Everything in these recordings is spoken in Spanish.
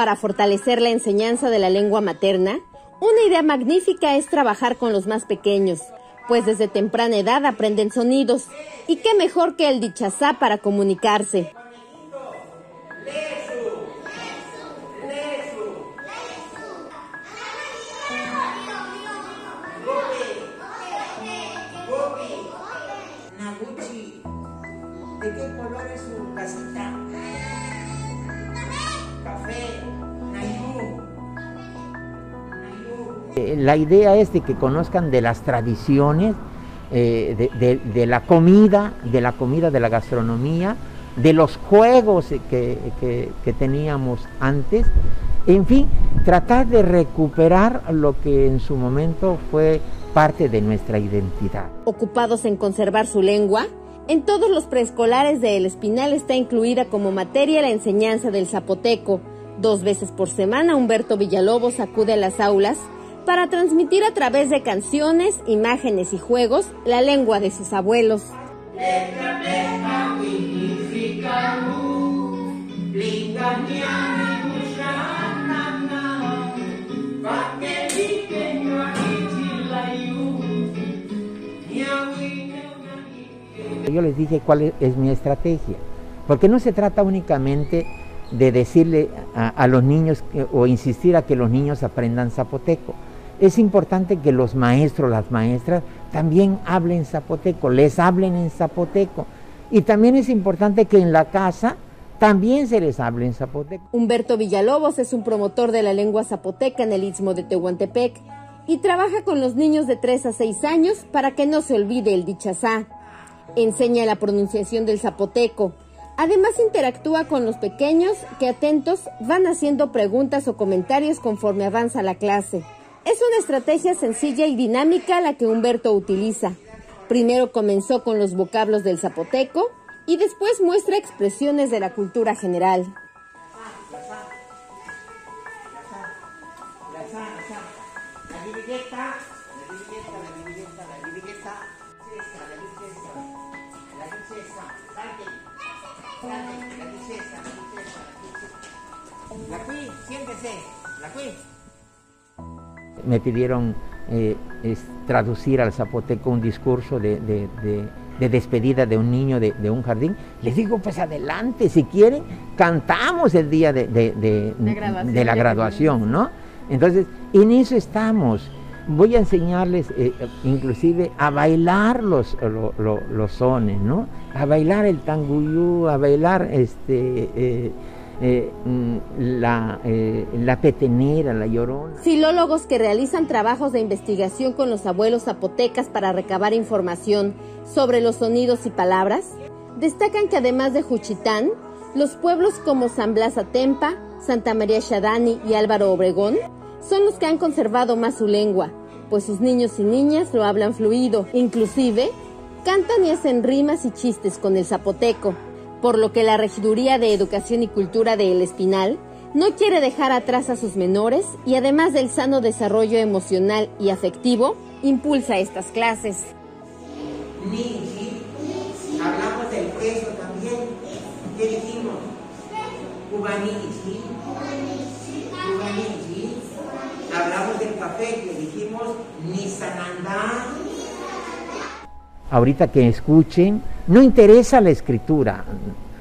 para fortalecer la enseñanza de la lengua materna, una idea magnífica es trabajar con los más pequeños, pues desde temprana edad aprenden sonidos, y qué mejor que el Diidxazá para comunicarse. Naguchi, ¿de qué color es su casita? Café. La idea es de que conozcan de las tradiciones, de la comida, de la gastronomía, de los juegos que teníamos antes. En fin, tratar de recuperar lo que en su momento fue parte de nuestra identidad. Ocupados en conservar su lengua, en todos los preescolares de El Espinal está incluida como materia la enseñanza del zapoteco. 2 veces por semana Humberto Villalobos acude a las aulas para transmitir a través de canciones, imágenes y juegos la lengua de sus abuelos. Yo les dije cuál es mi estrategia, porque no se trata únicamente de decirle a los niños o insistir a que los niños aprendan zapoteco. Es importante que los maestros, las maestras, también hablen zapoteco, les hablen en zapoteco. Y también es importante que en la casa también se les hable en zapoteco. Humberto Villalobos es un promotor de la lengua zapoteca en el Istmo de Tehuantepec y trabaja con los niños de 3 a 6 años para que no se olvide el Diidxazá. Enseña la pronunciación del zapoteco. Además interactúa con los pequeños que atentos van haciendo preguntas o comentarios conforme avanza la clase. Es una estrategia sencilla y dinámica la que Humberto utiliza. Primero comenzó con los vocablos del zapoteco y después muestra expresiones de la cultura general. Me pidieron traducir al zapoteco un discurso de despedida de un niño de un jardín. Les digo, pues adelante, si quieren, cantamos el día de la graduación, ¿no? Entonces, en eso estamos. Voy a enseñarles inclusive a bailar los sones, ¿no? A bailar el tanguyú, a bailar la petenera, la llorona. Filólogos que realizan trabajos de investigación con los abuelos zapotecas para recabar información sobre los sonidos y palabras, destacan que además de Juchitán, los pueblos como San Blas Atempa, Santa María Shadani y Álvaro Obregón son los que han conservado más su lengua, pues sus niños y niñas lo hablan fluido, inclusive cantan y hacen rimas y chistes con el zapoteco. Por lo que la Regiduría de Educación y Cultura de El Espinal no quiere dejar atrás a sus menores y además del sano desarrollo emocional y afectivo, impulsa estas clases. Hablamos del preso también. ¿Qué dijimos? Ubaní. Hablamos del café que dijimos Nisanandá. Ahorita que escuchen, no interesa la escritura,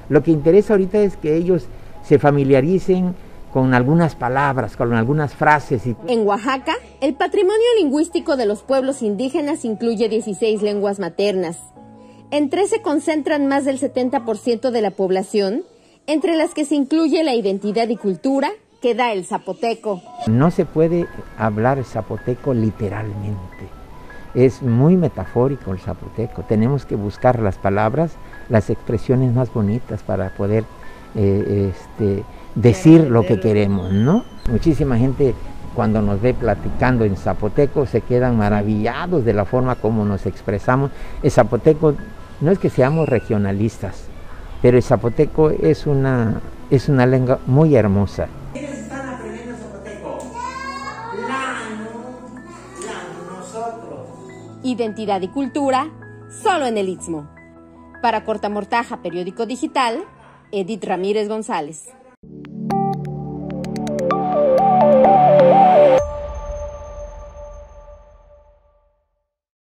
lo que interesa ahorita es que ellos se familiaricen con algunas palabras, con algunas frases. En Oaxaca, el patrimonio lingüístico de los pueblos indígenas incluye 16 lenguas maternas. En 3 se concentran más del 70% de la población, entre las que se incluye la identidad y cultura que da el zapoteco. No se puede hablar zapoteco literalmente. Es muy metafórico el zapoteco, tenemos que buscar las palabras, las expresiones más bonitas para poder decir lo que queremos, ¿no? Muchísima gente cuando nos ve platicando en zapoteco se quedan maravillados de la forma como nos expresamos. El zapoteco no es que seamos regionalistas, pero el zapoteco es una lengua muy hermosa. Identidad y cultura, solo en el Istmo. Para Cortamortaja, periódico digital, Edith Ramírez González.